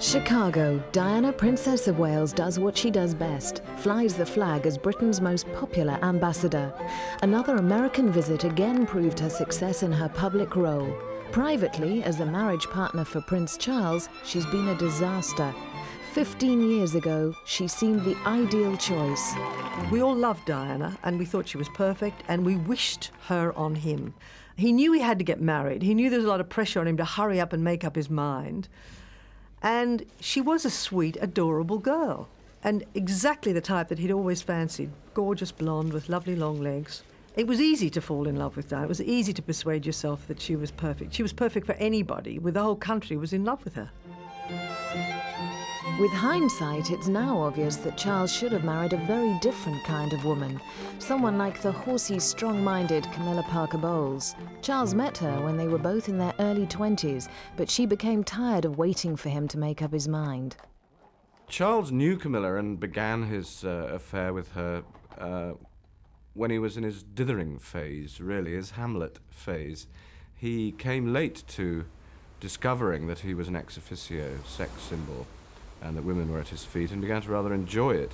Chicago, Diana, Princess of Wales, does what she does best, flies the flag as Britain's most popular ambassador. Another American visit again proved her success in her public role. Privately, as the marriage partner for Prince Charles, she's been a disaster. 15 years ago, she seemed the ideal choice. We all loved Diana, and we thought she was perfect, and we wished her on him. He knew he had to get married. He knew there was a lot of pressure on him to hurry up and make up his mind. And she was a sweet, adorable girl, and exactly the type that he'd always fancied, gorgeous blonde with lovely long legs. It was easy to fall in love with Diana. It was easy to persuade yourself that she was perfect. She was perfect for anybody. The whole country was in love with her. With hindsight, it's now obvious that Charles should have married a very different kind of woman, someone like the horsey, strong-minded Camilla Parker Bowles. Charles met her when they were both in their early 20s, but she became tired of waiting for him to make up his mind. Charles knew Camilla and began his affair with her when he was in his dithering phase, really, his Hamlet phase. He came late to discovering that he was an ex officio sex symbol, and that women were at his feet, and began to rather enjoy it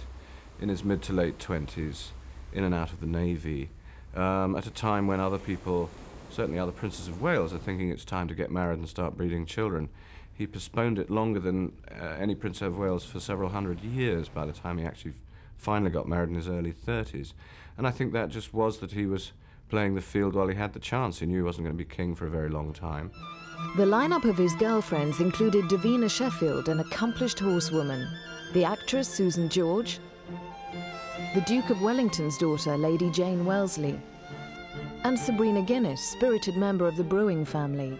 in his mid to late 20s, in and out of the Navy, at a time when other people, certainly other princes of Wales, are thinking it's time to get married and start breeding children. He postponed it longer than any prince of Wales for several hundred years by the time he actually finally got married in his early 30s. And I think that just was that he was playing the field while he had the chance. He knew he wasn't going to be king for a very long time. The lineup of his girlfriends included Davina Sheffield, an accomplished horsewoman, the actress Susan George, the Duke of Wellington's daughter, Lady Jane Wellesley, and Sabrina Guinness, spirited member of the brewing family.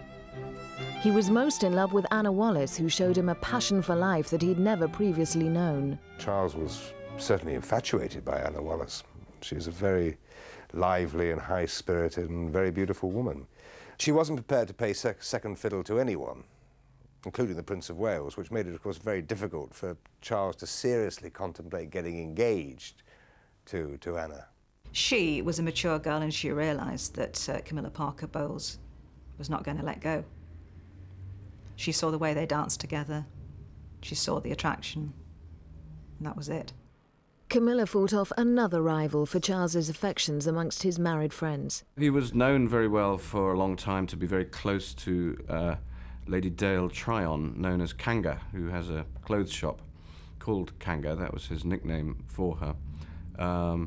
He was most in love with Anna Wallis, who showed him a passion for life that he'd never previously known. Charles was certainly infatuated by Anna Wallis. She was a very lively and high-spirited and very beautiful woman. She wasn't prepared to pay second fiddle to anyone, including the Prince of Wales, which made it, of course, very difficult for Charles to seriously contemplate getting engaged to Anna. She was a mature girl, and she realised that Camilla Parker Bowles was not going to let go. She saw the way they danced together. She saw the attraction, and that was it. Camilla fought off another rival for Charles's affections amongst his married friends. He was known very well for a long time to be very close to Lady Dale Tryon, known as Kanga, who has a clothes shop called Kanga, that was his nickname for her,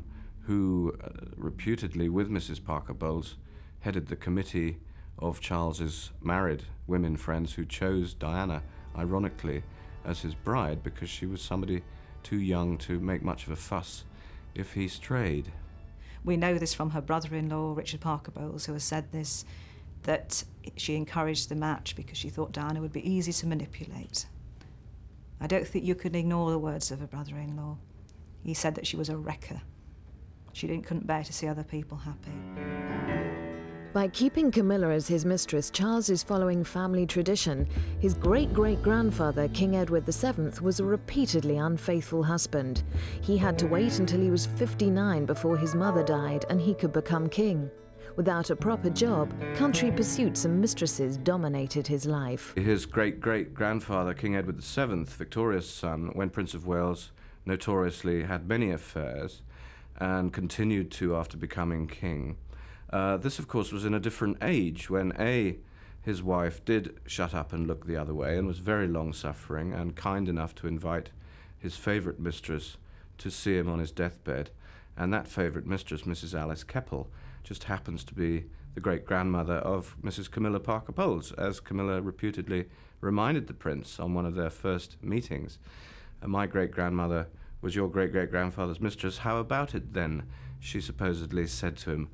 who reputedly, with Mrs. Parker Bowles, headed the committee of Charles's married women friends who chose Diana, ironically, as his bride because she was somebody too young to make much of a fuss if he strayed. We know this from her brother-in-law, Richard Parker Bowles, who has said this, that she encouraged the match because she thought Diana would be easy to manipulate. I don't think you can ignore the words of her brother-in-law. He said that she was a wrecker. She couldn't bear to see other people happy. By keeping Camilla as his mistress, Charles is following family tradition. His great-great-grandfather, King Edward VII, was a repeatedly unfaithful husband. He had to wait until he was 59 before his mother died and he could become king. Without a proper job, country pursuits and mistresses dominated his life. His great-great-grandfather, King Edward VII, Victoria's son, when Prince of Wales, notoriously had many affairs and continued to after becoming king. This, of course, was in a different age when his wife did shut up and look the other way and was very long-suffering and kind enough to invite his favourite mistress to see him on his deathbed. And that favourite mistress, Mrs. Alice Keppel, just happens to be the great-grandmother of Mrs. Camilla Parker Bowles, as Camilla reputedly reminded the Prince on one of their first meetings. My great-grandmother was your great-great-grandfather's mistress. How about it, then? She supposedly said to him.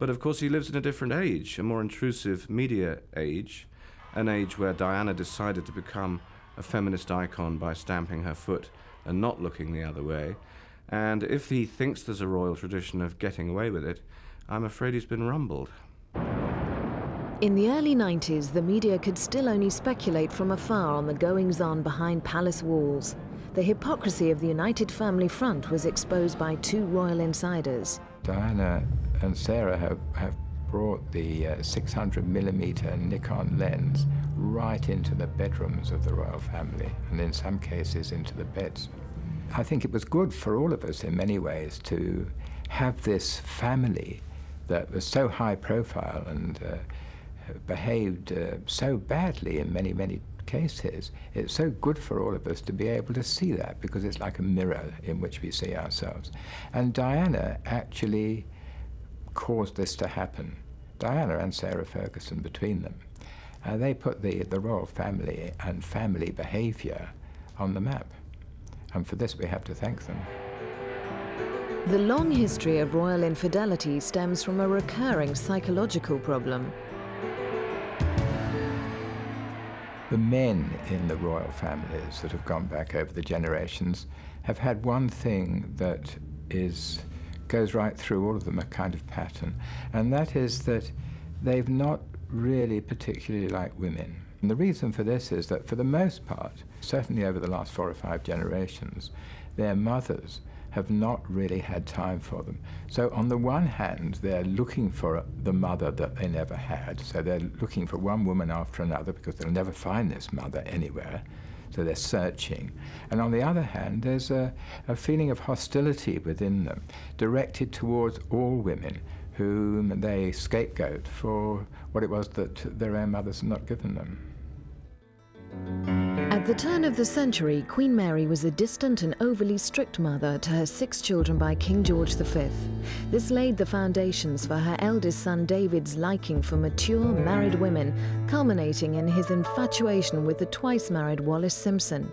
But of course he lives in a different age, a more intrusive media age, an age where Diana decided to become a feminist icon by stamping her foot and not looking the other way. And if he thinks there's a royal tradition of getting away with it, I'm afraid he's been rumbled. In the early 90s, the media could still only speculate from afar on the goings-on behind palace walls. The hypocrisy of the United Family Front was exposed by two royal insiders. Diana and Sarah have brought the 600mm Nikon lens right into the bedrooms of the royal family, and in some cases into the beds. I think it was good for all of us in many ways to have this family that was so high profile and behaved so badly in many, many cases. It's so good for all of us to be able to see that, because it's like a mirror in which we see ourselves. And Diana actually caused this to happen. Diana and Sarah Ferguson between them. They put the royal family and family behaviour on the map. And for this we have to thank them. The long history of royal infidelity stems from a recurring psychological problem. The men in the royal families that have gone back over the generations have had one thing that goes right through all of them, a kind of pattern, and that is that they've not really particularly liked women. And the reason for this is that for the most part, certainly over the last 4 or 5 generations, their mothers have not really had time for them. So on the one hand, they're looking for the mother that they never had. So they're looking for one woman after another because they'll never find this mother anywhere. So they're searching. And on the other hand, there's a feeling of hostility within them, directed towards all women whom they scapegoat for what it was that their own mothers had not given them. At the turn of the century, Queen Mary was a distant and overly strict mother to her 6 children by King George V. This laid the foundations for her eldest son David's liking for mature, married women, culminating in his infatuation with the twice-married Wallis Simpson.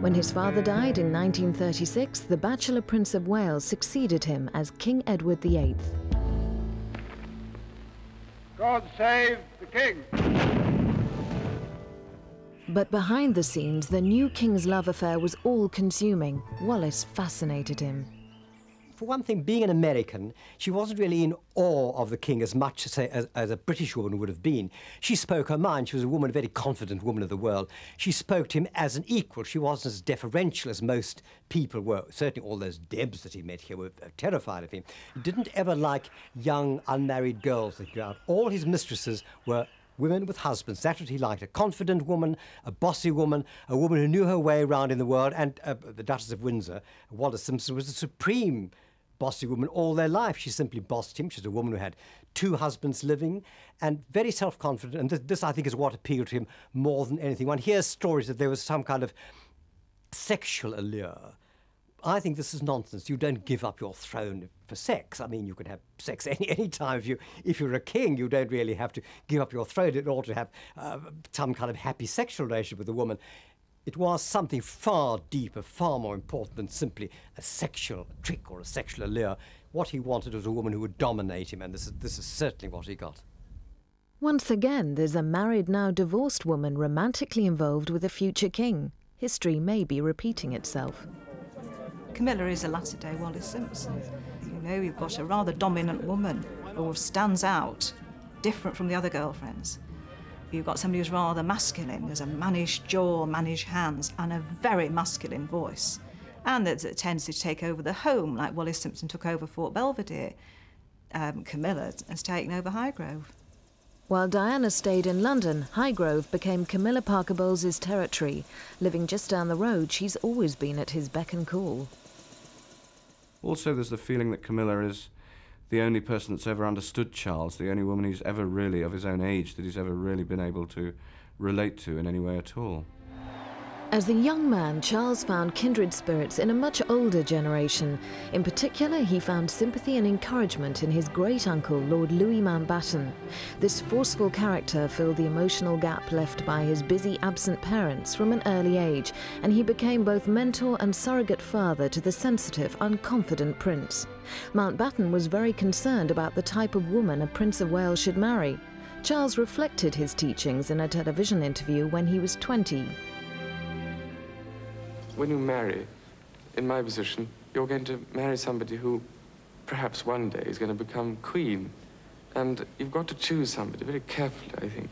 When his father died in 1936, the bachelor Prince of Wales succeeded him as King Edward VIII. God save the King! But behind the scenes, the new King's love affair was all-consuming. Wallis fascinated him. For one thing, being an American, she wasn't really in awe of the King as much as a British woman would have been. She spoke her mind. She was a woman, a very confident woman of the world. She spoke to him as an equal. She wasn't as deferential as most people were. Certainly all those Debs that he met here were terrified of him. He didn't ever like young, unmarried girls that grew out. All his mistresses were women with husbands. That's what he liked, a confident woman, a bossy woman, a woman who knew her way around in the world. And the Duchess of Windsor, Wallis Simpson, was the supreme bossy woman all their life. She simply bossed him. She's a woman who had 2 husbands living and very self-confident. And this, I think, is what appealed to him more than anything. One hears stories that there was some kind of sexual allure. I think this is nonsense. You don't give up your throne for sex. I mean, you can have sex any time. If you're a king, you don't really have to give up your throne in order to have some kind of happy sexual relationship with a woman. It was something far deeper, far more important than simply a sexual trick or a sexual allure. What he wanted was a woman who would dominate him, and this is certainly what he got. Once again, there's a married, now divorced woman romantically involved with a future king. History may be repeating itself. Camilla is a latter-day Wallis Simpson. You know, you've got a rather dominant woman who stands out, different from the other girlfriends. You've got somebody who's rather masculine. There's a mannish jaw, mannish hands, and a very masculine voice. And that tends to take over the home, like Wallis Simpson took over Fort Belvedere. Camilla has taken over Highgrove. While Diana stayed in London, Highgrove became Camilla Parker Bowles' territory. Living just down the road, she's always been at his beck and call. Also, there's the feeling that Camilla is the only person that's ever understood Charles, the only woman he's ever really, of his own age, that he's ever really been able to relate to in any way at all. As a young man, Charles found kindred spirits in a much older generation. In particular, he found sympathy and encouragement in his great-uncle, Lord Louis Mountbatten. This forceful character filled the emotional gap left by his busy, absent parents from an early age, and he became both mentor and surrogate father to the sensitive, unconfident prince. Mountbatten was very concerned about the type of woman a Prince of Wales should marry. Charles reflected his teachings in a television interview when he was 20. When you marry, in my position, you're going to marry somebody who perhaps one day is going to become queen. And you've got to choose somebody very carefully, I think,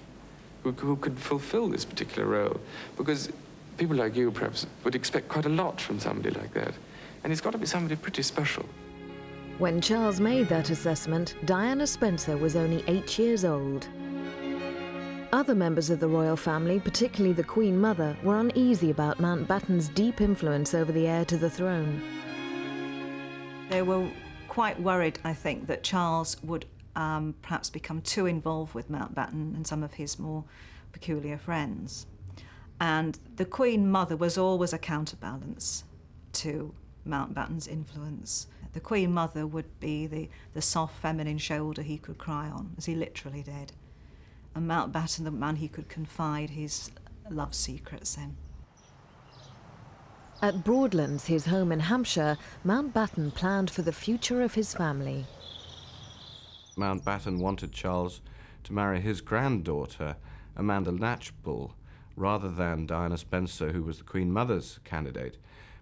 who could fulfill this particular role. Because people like you, perhaps, would expect quite a lot from somebody like that. And it's got to be somebody pretty special. When Charles made that assessment, Diana Spencer was only 8 years old. Other members of the royal family, particularly the Queen Mother, were uneasy about Mountbatten's deep influence over the heir to the throne. They were quite worried, I think, that Charles would perhaps become too involved with Mountbatten and some of his more peculiar friends. And the Queen Mother was always a counterbalance to Mountbatten's influence. The Queen Mother would be the soft feminine shoulder he could cry on, as he literally did. And Mountbatten, the man he could confide his love secrets in. At Broadlands, his home in Hampshire, Mountbatten planned for the future of his family. Mountbatten wanted Charles to marry his granddaughter, Amanda Latchbull, rather than Diana Spencer, who was the Queen Mother's candidate,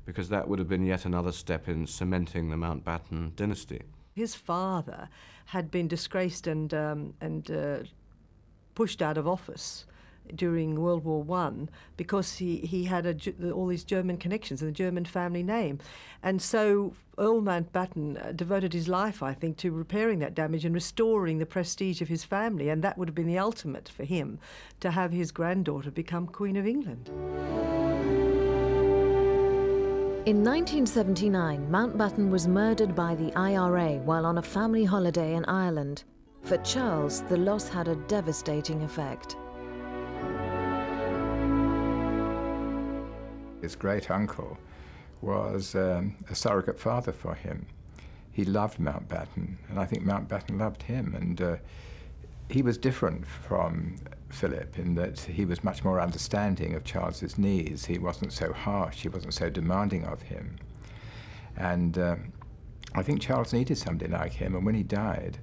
because that would have been yet another step in cementing the Mountbatten dynasty. His father had been disgraced and pushed out of office during World War I because he had all these German connections and the German family name. And so Earl Mountbatten devoted his life, I think, to repairing that damage and restoring the prestige of his family, and that would have been the ultimate for him, to have his granddaughter become Queen of England. In 1979, Mountbatten was murdered by the IRA while on a family holiday in Ireland. For Charles, the loss had a devastating effect. His great-uncle was a surrogate father for him. He loved Mountbatten, and I think Mountbatten loved him. And he was different from Philip in that he was much more understanding of Charles's needs. He wasn't so harsh, he wasn't so demanding of him. And I think Charles needed somebody like him, and when he died,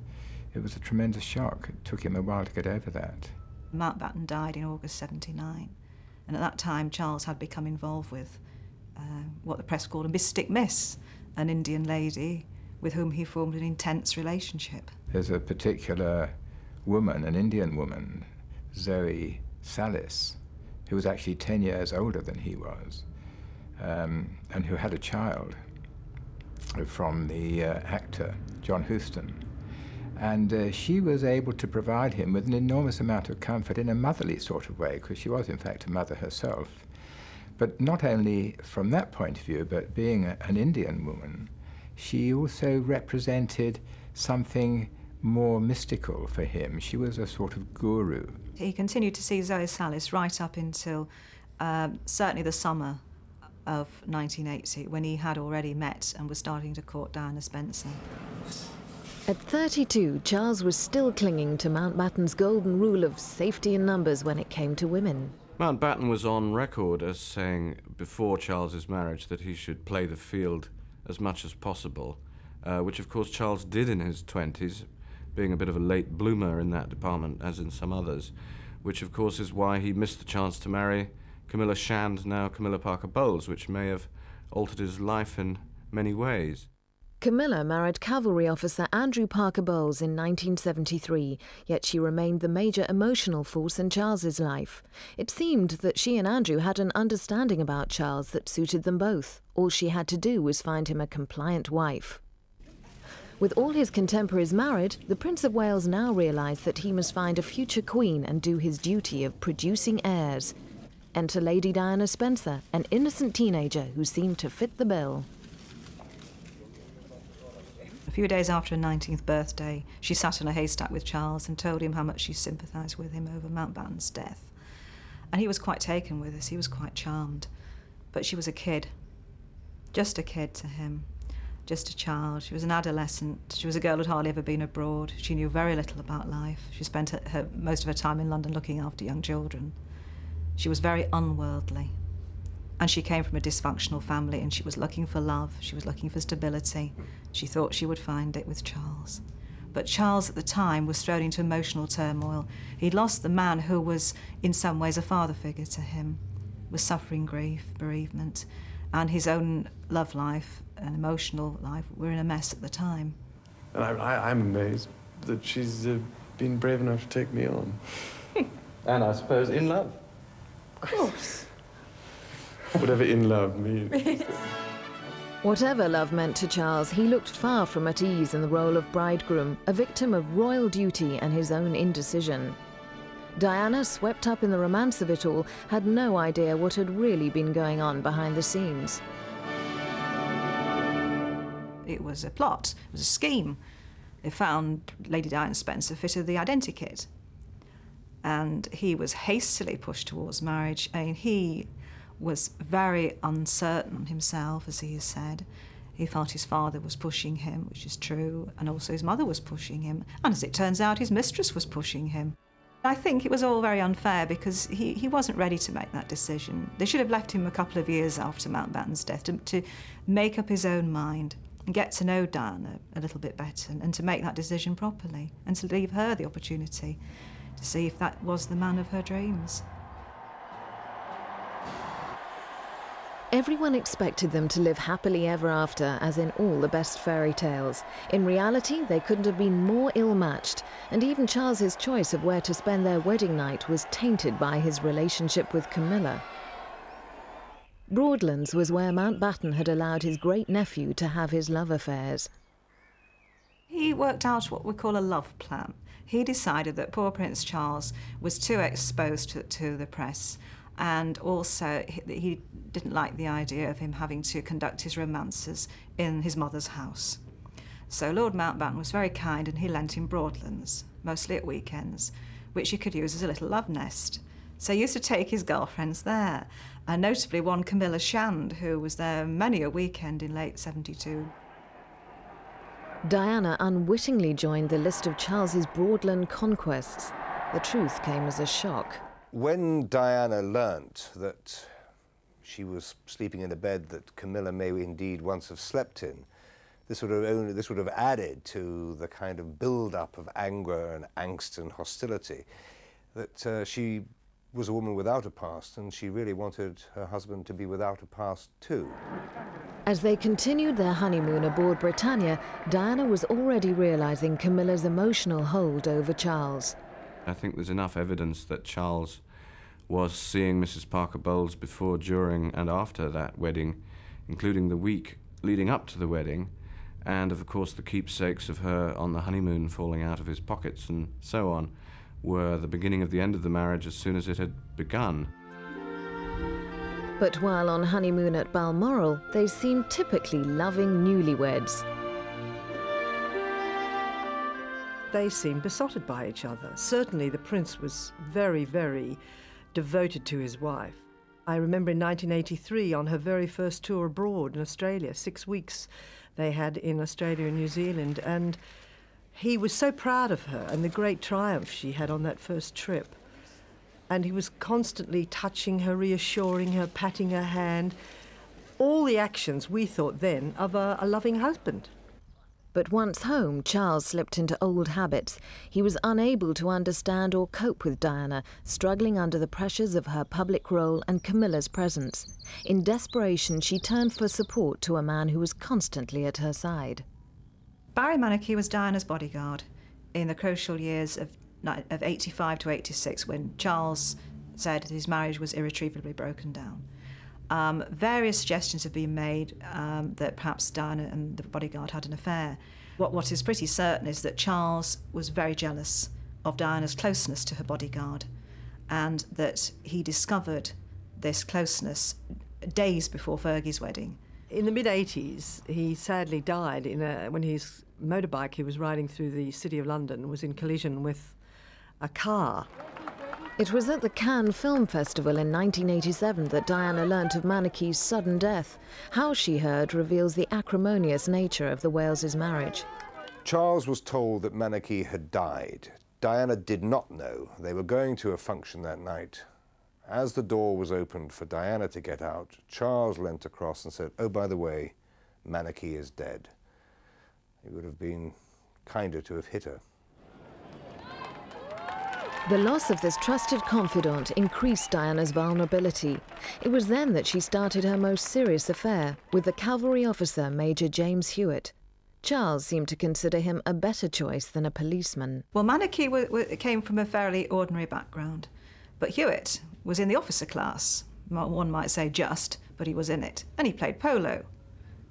it was a tremendous shock. It took him a while to get over that. Mountbatten died in August 79. And at that time, Charles had become involved with what the press called a mystic miss, an Indian lady with whom he formed an intense relationship. There's a particular woman, an Indian woman, Zoe Sallis, who was actually 10 years older than he was, and who had a child from the actor John Huston. And she was able to provide him with an enormous amount of comfort in a motherly sort of way, because she was, in fact, a mother herself. But not only from that point of view, but being an Indian woman, she also represented something more mystical for him. She was a sort of guru. He continued to see Zoe Sallis right up until certainly the summer of 1980, when he had already met and was starting to court Diana Spencer. At 32, Charles was still clinging to Mountbatten's golden rule of safety in numbers when it came to women. Mountbatten was on record as saying before Charles's marriage that he should play the field as much as possible, which of course Charles did in his 20s, being a bit of a late bloomer in that department, as in some others, which of course is why he missed the chance to marry Camilla Shand, now Camilla Parker Bowles, which may have altered his life in many ways. Camilla married cavalry officer Andrew Parker Bowles in 1973, yet she remained the major emotional force in Charles's life. It seemed that she and Andrew had an understanding about Charles that suited them both. All she had to do was find him a compliant wife. With all his contemporaries married, the Prince of Wales now realised that he must find a future queen and do his duty of producing heirs. Enter Lady Diana Spencer, an innocent teenager who seemed to fit the bill. A few days after her 19th birthday, she sat in a haystack with Charles and told him how much she sympathised with him over Mountbatten's death. And he was quite taken with this, he was quite charmed. But she was a kid to him, just a child. She was an adolescent, she was a girl who'd hardly ever been abroad. She knew very little about life. She spent most of her time in London looking after young children. She was very unworldly. And she came from a dysfunctional family, and she was looking for love, she was looking for stability. She thought she would find it with Charles. But Charles at the time was thrown into emotional turmoil. He'd lost the man who was in some ways a father figure to him, was suffering grief, bereavement, and his own love life and emotional life were in a mess at the time. And I'm amazed that she's been brave enough to take me on. And I suppose in love. Of course. Whatever in love means. Whatever love meant to Charles, he looked far from at ease in the role of bridegroom, a victim of royal duty and his own indecision. Diana, swept up in the romance of it all, had no idea what had really been going on behind the scenes. It was a plot, it was a scheme. They found Lady Diana Spencer fitted the identikit. And he was hastily pushed towards marriage. I mean, he was very uncertain himself, as he has said. He felt his father was pushing him, which is true, and also his mother was pushing him. And as it turns out, his mistress was pushing him. I think it was all very unfair because he wasn't ready to make that decision. They should have left him a couple of years after Mountbatten's death to make up his own mind and get to know Diana a little bit better and to make that decision properly and to leave her the opportunity to see if that was the man of her dreams. Everyone expected them to live happily ever after, as in all the best fairy tales. In reality, they couldn't have been more ill-matched, and even Charles's choice of where to spend their wedding night was tainted by his relationship with Camilla. Broadlands was where Mountbatten had allowed his great-nephew to have his love affairs. He worked out what we call a love plan. He decided that poor Prince Charles was too exposed to the press, and also he didn't like the idea of him having to conduct his romances in his mother's house. So Lord Mountbatten was very kind and he lent him Broadlands, mostly at weekends, which he could use as a little love nest. So he used to take his girlfriends there, and notably one Camilla Shand, who was there many a weekend in late '72. Diana unwittingly joined the list of Charles's Broadland conquests. The truth came as a shock. When Diana learnt that she was sleeping in a bed that Camilla may indeed once have slept in, this would have added to the kind of build-up of anger and angst and hostility, that she was a woman without a past, and she really wanted her husband to be without a past too. As they continued their honeymoon aboard Britannia, Diana was already realising Camilla's emotional hold over Charles. I think there's enough evidence that Charles was seeing Mrs. Parker Bowles before, during and after that wedding, including the week leading up to the wedding, and of course the keepsakes of her on the honeymoon falling out of his pockets and so on were the beginning of the end of the marriage as soon as it had begun. But while on honeymoon at Balmoral, they seemed typically loving newlyweds. They seemed besotted by each other. Certainly the prince was very, very devoted to his wife. I remember in 1983, on her very first tour abroad in Australia, 6 weeks they had in Australia and New Zealand, and he was so proud of her and the great triumph she had on that first trip. And he was constantly touching her, reassuring her, patting her hand. All the actions, we thought then, of a loving husband. But once home, Charles slipped into old habits. He was unable to understand or cope with Diana, struggling under the pressures of her public role and Camilla's presence. In desperation, she turned for support to a man who was constantly at her side. Barry Mannakee was Diana's bodyguard in the crucial years of 85 to 86, when Charles said that his marriage was irretrievably broken down. Various suggestions have been made that perhaps Diana and the bodyguard had an affair. What is pretty certain is that Charles was very jealous of Diana's closeness to her bodyguard, and that he discovered this closeness days before Fergie's wedding. In the mid-'80s, he sadly died when his motorbike he was riding through the city of London was in collision with a car. It was at the Cannes Film Festival in 1987 that Diana learnt of Mannakee's sudden death. How she heard reveals the acrimonious nature of the Wales's marriage. Charles was told that Mannakee had died. Diana did not know. They were going to a function that night. As the door was opened for Diana to get out, Charles leant across and said, "Oh, by the way, Mannakee is dead." It would have been kinder to have hit her. The loss of this trusted confidant increased Diana's vulnerability. It was then that she started her most serious affair with the cavalry officer Major James Hewitt. Charles seemed to consider him a better choice than a policeman. Well, Mannakee came from a fairly ordinary background, but Hewitt was in the officer class. One might say just, but he was in it, and he played polo.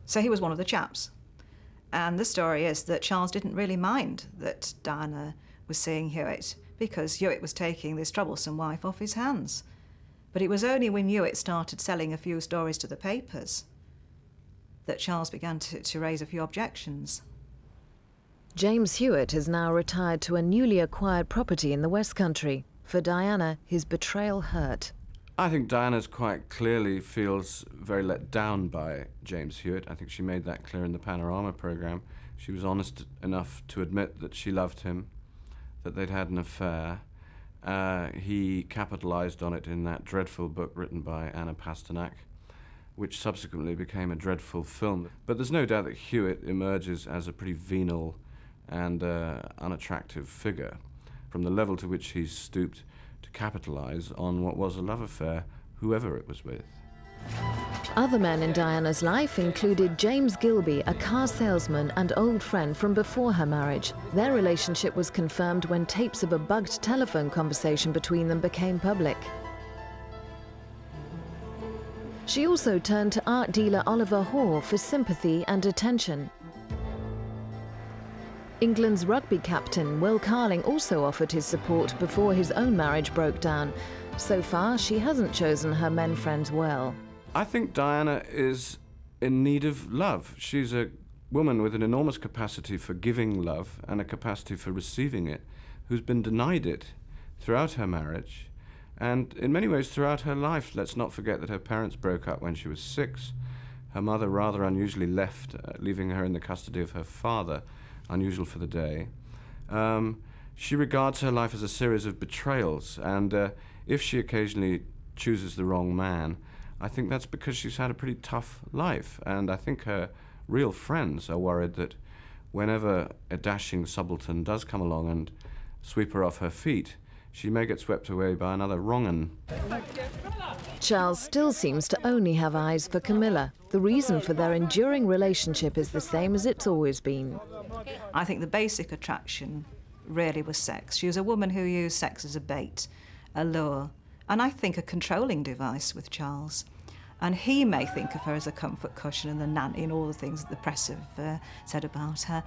So he was one of the chaps. And the story is that Charles didn't really mind that Diana was seeing Hewitt, because Hewitt was taking this troublesome wife off his hands. But it was only when Hewitt started selling a few stories to the papers that Charles began to raise a few objections. James Hewitt is now retired to a newly acquired property in the West Country. For Diana, his betrayal hurt. I think Diana's quite clearly feels very let down by James Hewitt. I think she made that clear in the Panorama programme. She was honest enough to admit that she loved him, that they'd had an affair. He capitalised on it in that dreadful book written by Anna Pasternak, which subsequently became a dreadful film. But there's no doubt that Hewitt emerges as a pretty venal and unattractive figure, from the level to which he's stooped to capitalise on what was a love affair, whoever it was with. Other men in Diana's life included James Gilbey, a car salesman and old friend from before her marriage. Their relationship was confirmed when tapes of a bugged telephone conversation between them became public. She also turned to art dealer Oliver Hoare for sympathy and attention. England's rugby captain Will Carling also offered his support before his own marriage broke down. So far, she hasn't chosen her men friends well. I think Diana is in need of love. She's a woman with an enormous capacity for giving love and a capacity for receiving it, who's been denied it throughout her marriage and in many ways throughout her life. Let's not forget that her parents broke up when she was 6. Her mother rather unusually left, leaving her in the custody of her father. Unusual for the day. She regards her life as a series of betrayals, and if she occasionally chooses the wrong man, I think that's because she's had a pretty tough life, and I think her real friends are worried that whenever a dashing subaltern does come along and sweep her off her feet, she may get swept away by another wrong-un. Charles still seems to only have eyes for Camilla. The reason for their enduring relationship is the same as it's always been. I think the basic attraction really was sex. She was a woman who used sex as a bait, a lure, and I think a controlling device with Charles. And he may think of her as a comfort cushion and the nanny and all the things that the press have said about her.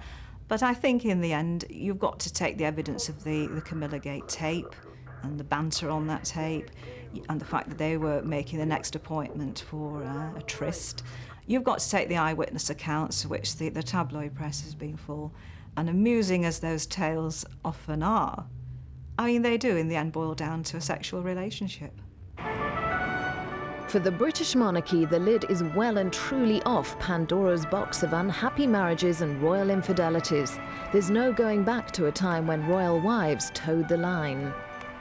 But I think in the end, you've got to take the evidence of the Camilla Gate tape and the banter on that tape and the fact that they were making the next appointment for a tryst. You've got to take the eyewitness accounts, which the tabloid press has been full, and amusing as those tales often are, I mean, they do in the end boil down to a sexual relationship. For the British monarchy, the lid is well and truly off Pandora's box of unhappy marriages and royal infidelities. There's no going back to a time when royal wives towed the line.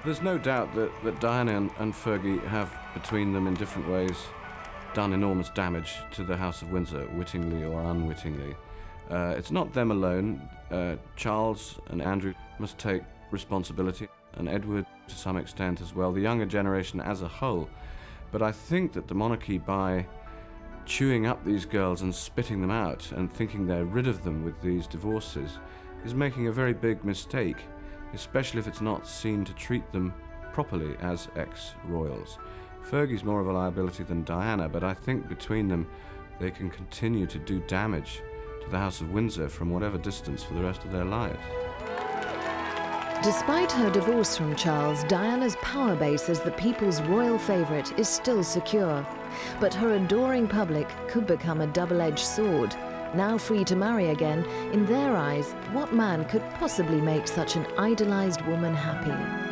There's no doubt that Diana and Fergie have, between them in different ways, done enormous damage to the House of Windsor, wittingly or unwittingly. It's not them alone. Charles and Andrew must take responsibility, and Edward to some extent as well, the younger generation as a whole. But I think that the monarchy, by chewing up these girls and spitting them out and thinking they're rid of them with these divorces, is making a very big mistake, especially if it's not seen to treat them properly as ex-royals. Fergie's more of a liability than Diana, but I think between them they can continue to do damage to the House of Windsor from whatever distance for the rest of their lives. Despite her divorce from Charles, Diana's power base as the people's royal favourite is still secure. But her adoring public could become a double-edged sword. Now free to marry again, in their eyes, what man could possibly make such an idolised woman happy?